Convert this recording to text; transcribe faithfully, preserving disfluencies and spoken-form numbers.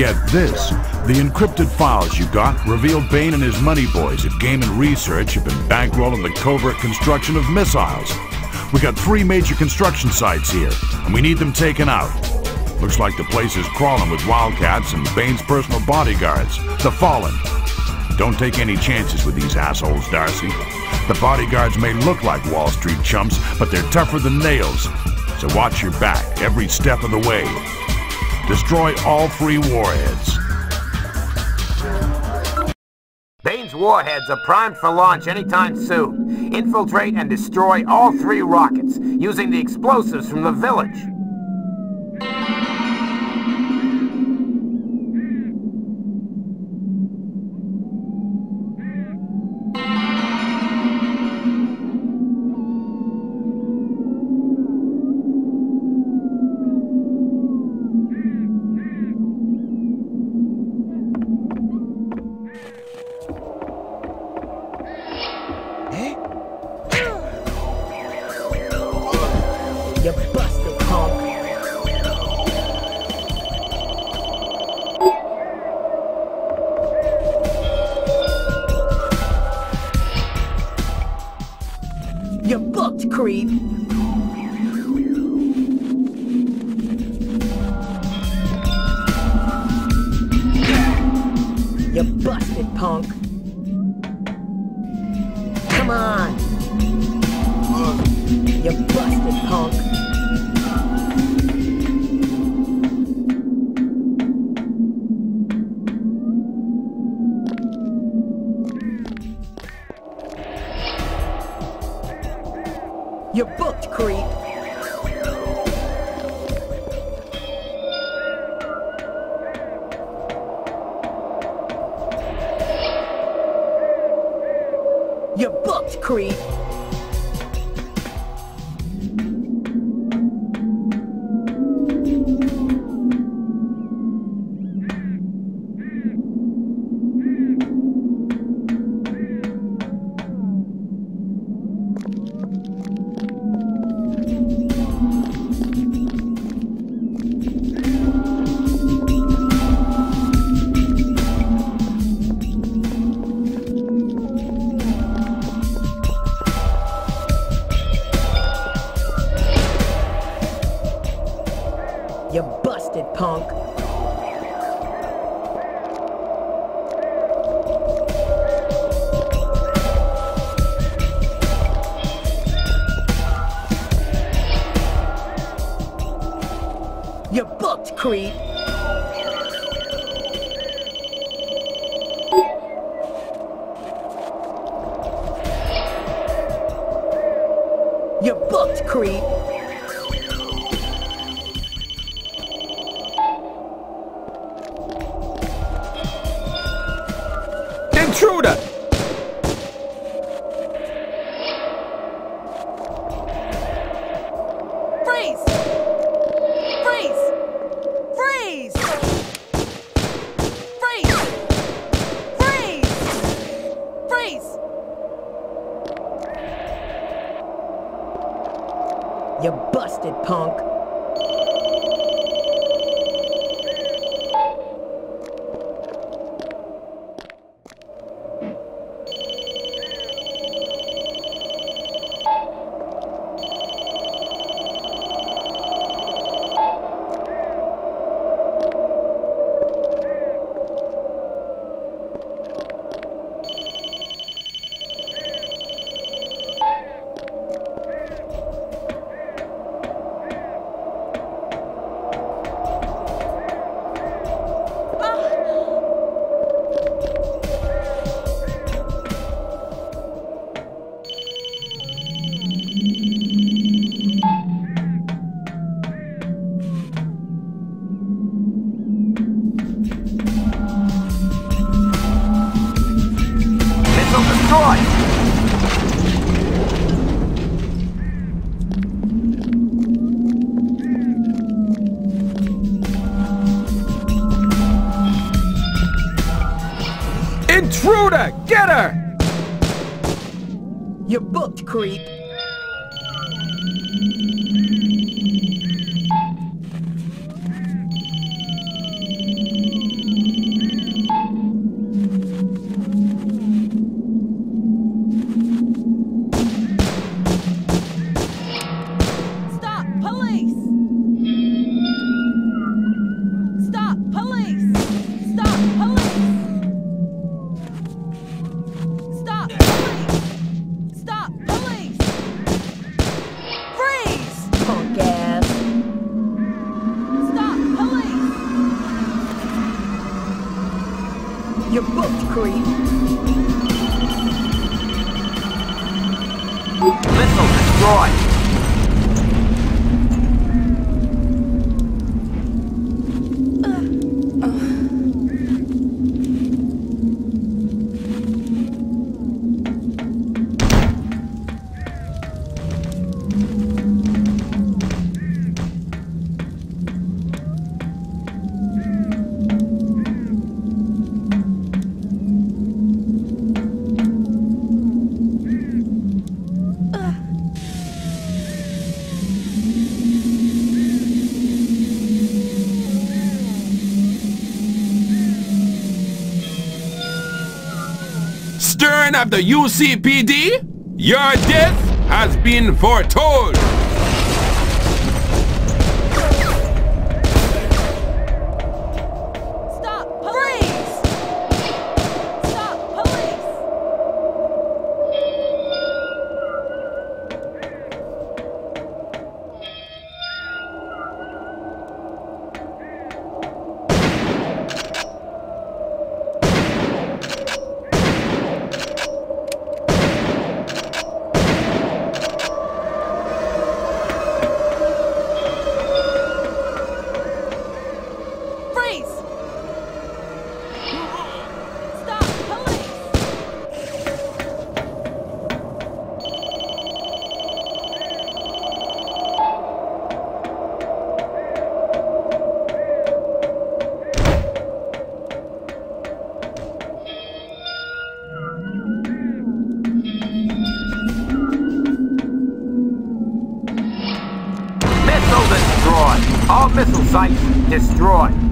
Get this, the encrypted files you got revealed Bain and his money boys at Game and Research have been bankrolling the covert construction of missiles. We got three major construction sites here, and we need them taken out. Looks like the place is crawling with Wildcats and Bain's personal bodyguards, the Fallen. Don't take any chances with these assholes, Darcy. The bodyguards may look like Wall Street chumps, but they're tougher than nails. So watch your back every step of the way. Destroy all three warheads. Bane's warheads are primed for launch anytime soon. Infiltrate and destroy all three rockets, using the explosives from the village. You busted, punk. You booked, creep. You busted, punk. Come on. You busted, punk. You're booked, creep. You're booked, creep. You busted, punk. You booked, creep. You booked, creep. Intruder! Freeze! Freeze! Freeze! Freeze! Freeze! Freeze! You busted, punk. Intruder! Get her! You're booked, creep. You're booked, Creed. Missile destroyed. Stirring up the U C P D? Your death has been foretold! Stop, police! Stop, police! All missile sites destroyed.